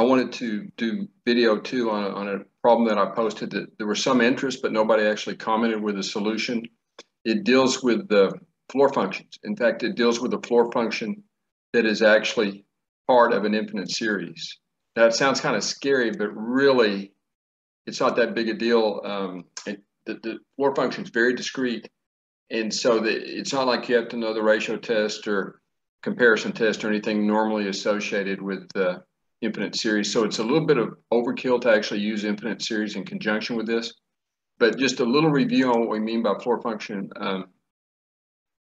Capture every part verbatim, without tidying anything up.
I wanted to do video too on a, on a problem that I posted that there was some interest, but nobody actually commented with a solution. It deals with the floor functions. In fact, it deals with a floor function that is actually part of an infinite series. Now, it sounds kind of scary, but really, it's not that big a deal. Um, it, the, the floor function is very discrete, and so the, it's not like you have to know the ratio test or comparison test or anything normally associated with the uh, infinite series. So it's a little bit of overkill to actually use infinite series in conjunction with this. But just a little review on what we mean by floor function. Um,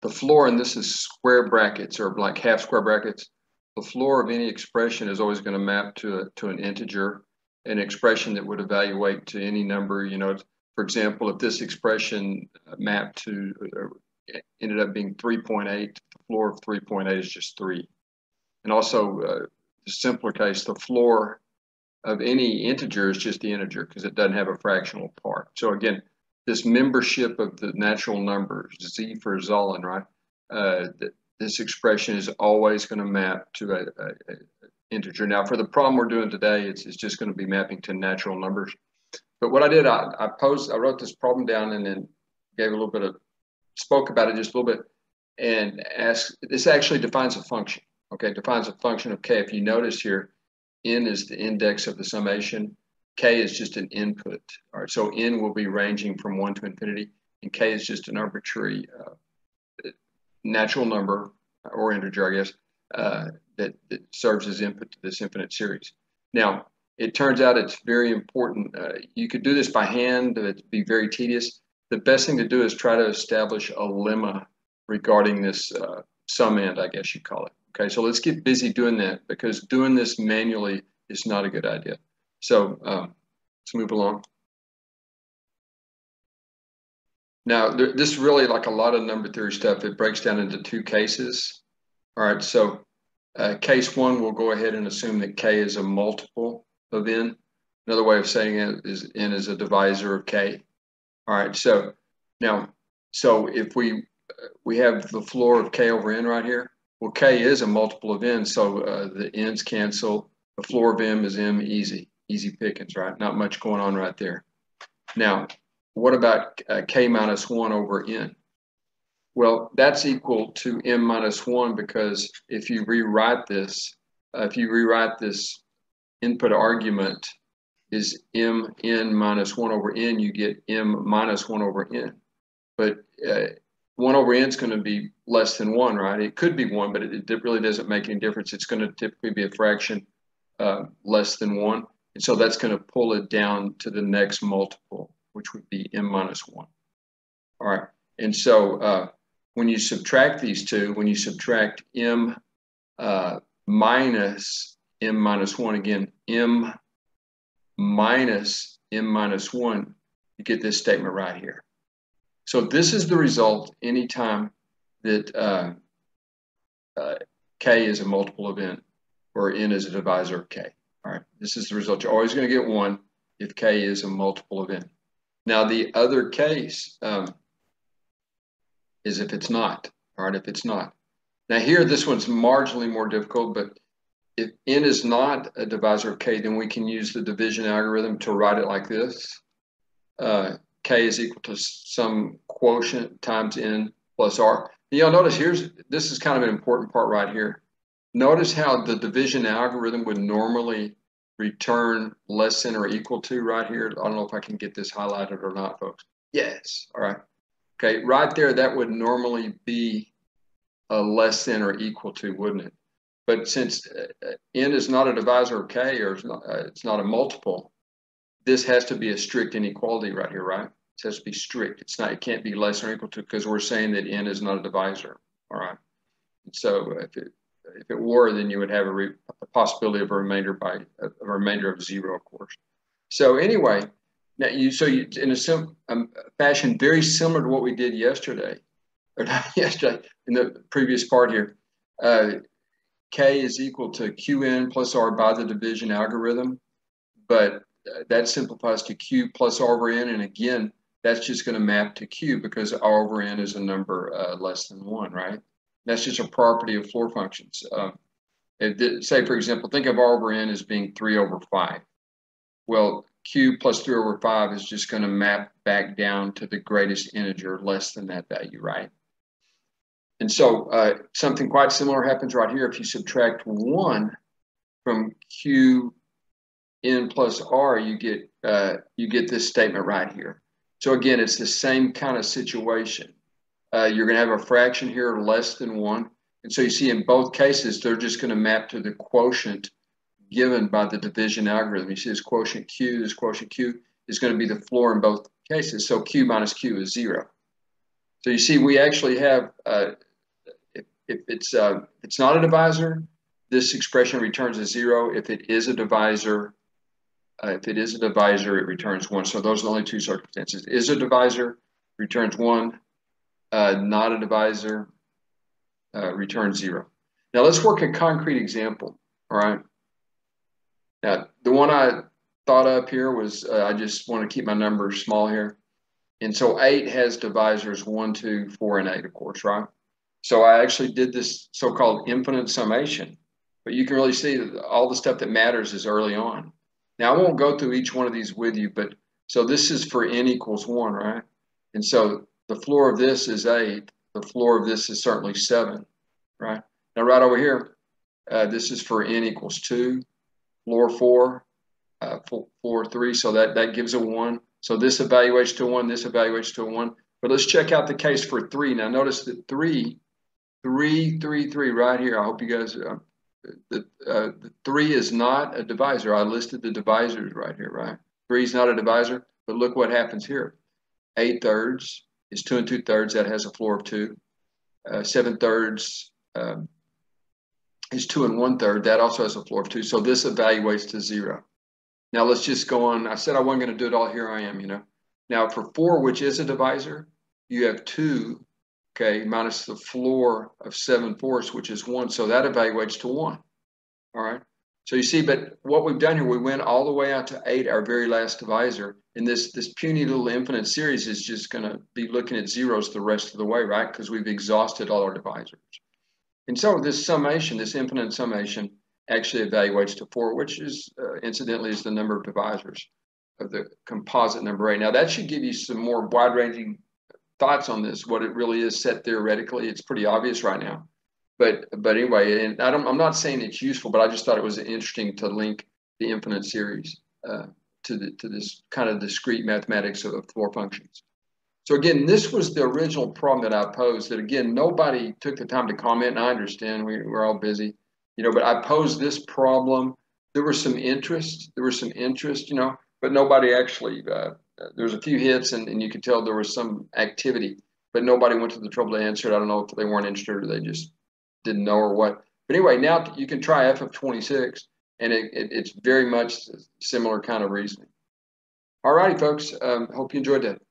the floor, and this is square brackets or like half square brackets, the floor of any expression is always going to map to, a, to an integer, an expression that would evaluate to any number. You know, for example, if this expression mapped to, uh, ended up being three point eight, the floor of three point eight is just three. And also, uh, the simpler case, the floor of any integer is just the integer because it doesn't have a fractional part. So again, this membership of the natural numbers, Z for Zahlen, right? Uh, th this expression is always going to map to a, a, a integer. Now, for the problem we're doing today, it's, it's just going to be mapping to natural numbers. But what I did, I, I posed, I wrote this problem down and then gave a little bit of, spoke about it just a little bit, and asked, this actually defines a function. Okay, defines a function of K. If you notice here, N is the index of the summation. K is just an input. All right, so N will be ranging from one to infinity, and K is just an arbitrary uh, natural number or integer, I guess, uh, that, that serves as input to this infinite series. Now, it turns out it's very important. Uh, you could do this by hand, it'd be very tedious. The best thing to do is try to establish a lemma regarding this uh, sum end, I guess you call it. Okay, so let's get busy doing that, because doing this manually is not a good idea. So um, let's move along. Now, there, this really, like a lot of number theory stuff, it breaks down into two cases. All right, so uh, case one, we'll go ahead and assume that K is a multiple of N. Another way of saying it is N is a divisor of K. All right, so now, so if we, we have the floor of K over N right here. Well, K is a multiple of N, so uh, the N's cancel. The floor of M is M, easy. Easy pickings, right? Not much going on right there. Now, what about uh, K minus one over N? Well, that's equal to M minus one, because if you rewrite this, uh, if you rewrite this input argument is M N minus one over N, you get M minus one over N. But uh, one over N is going to be less than one, right? It could be one, but it, it really doesn't make any difference. It's going to typically be a fraction uh, less than one. And so that's going to pull it down to the next multiple, which would be M minus one. All right. And so uh, when you subtract these two, when you subtract M uh, minus M minus one, again, M minus M minus one, you get this statement right here. So this is the result anytime that uh, uh, K is a multiple of N, or N is a divisor of K. All right, this is the result. You're always going to get one if K is a multiple of N. Now, the other case um, is if it's not. All right, if it's not. Now here, this one's marginally more difficult, but if N is not a divisor of K, then we can use the division algorithm to write it like this. Uh, K is equal to some quotient times N plus R. You'll notice here's, this is kind of an important part right here. Notice how the division algorithm would normally return less than or equal to right here. I don't know if I can get this highlighted or not, folks. Yes, all right. Okay, right there, that would normally be a less than or equal to, wouldn't it? But since N is not a divisor of K, or it's not, it's not a multiple, this has to be a strict inequality right here, right? It has to be strict. It's not, it can't be less than or equal to, because we're saying that N is not a divisor, all right? And so if it, if it were, then you would have a, re a possibility of a remainder by a, a remainder of zero, of course. So anyway, now you, so you, in a sim um, fashion very similar to what we did yesterday, or not yesterday, in the previous part here, uh, K is equal to Q N plus R by the division algorithm, but that simplifies to Q plus R over N, and again, that's just going to map to Q, because R over N is a number uh, less than one, right? That's just a property of floor functions. Uh, If, say, for example, think of R over N as being three over five. Well, Q plus three over five is just going to map back down to the greatest integer less than that value, right? And so uh, something quite similar happens right here. If you subtract one from Q N plus R, you get, uh, you get this statement right here. So again, it's the same kind of situation. Uh, you're going to have a fraction here less than one. And so you see in both cases, they're just going to map to the quotient given by the division algorithm. You see this quotient Q, this quotient Q is going to be the floor in both cases. So Q minus Q is zero. So you see, we actually have, uh, if, if it's, uh, it's not a divisor, this expression returns a zero. If it is a divisor, uh, if it is a divisor, it returns one. So those are the only two circumstances. Is a divisor, returns one, uh, not a divisor, uh, returns zero. Now let's work a concrete example, all right? Now, the one I thought up here was, uh, I just want to keep my numbers small here. And so eight has divisors one, two, four, and eight, of course, right? So I actually did this so-called infinite summation. But you can really see that all the stuff that matters is early on. Now, I won't go through each one of these with you, but so this is for n equals one, right? And so the floor of this is eight. The floor of this is certainly seven, right? Now, right over here, uh, this is for n equals two. Floor four, uh, floor three, so that, that gives a one. So this evaluates to one, this evaluates to one. But let's check out the case for three. Now notice that three, three, three, three right here. I hope you guys, uh, the, uh, the three is not a divisor. I listed the divisors right here, right? Three is not a divisor, but look what happens here. Eight thirds is two and two thirds, that has a floor of two. Uh, seven thirds, um, is two and one third. That also has a floor of two. So this evaluates to zero. Now let's just go on. I said I wasn't going to do it all. Here I am, you know. Now for four, which is a divisor, you have two, okay, minus the floor of seven fourths, which is one. So that evaluates to one. All right. So you see, but what we've done here, we went all the way out to eight, our very last divisor. And this, this puny little infinite series is just going to be looking at zeros the rest of the way, right? Because we've exhausted all our divisors. And so this summation, this infinite summation, actually evaluates to four, which is, uh, incidentally, is the number of divisors of the composite number eight. Now, that should give you some more wide-ranging thoughts on this, what it really is set theoretically. It's pretty obvious right now. But but anyway, and I don't, I'm not saying it's useful, but I just thought it was interesting to link the infinite series uh, to, the, to this kind of discrete mathematics of, of floor functions. So again, this was the original problem that I posed that, again, nobody took the time to comment, and I understand we, we're all busy, you know, but I posed this problem. There was some interest, there was some interest, you know, but nobody actually, uh, there was a few hits and, and you could tell there was some activity, but nobody went to the trouble to answer it. I don't know if they weren't interested or they just didn't know or what. But anyway, now you can try F of twenty-six and it, it, it's very much similar kind of reasoning. All righty, folks, um, hope you enjoyed that.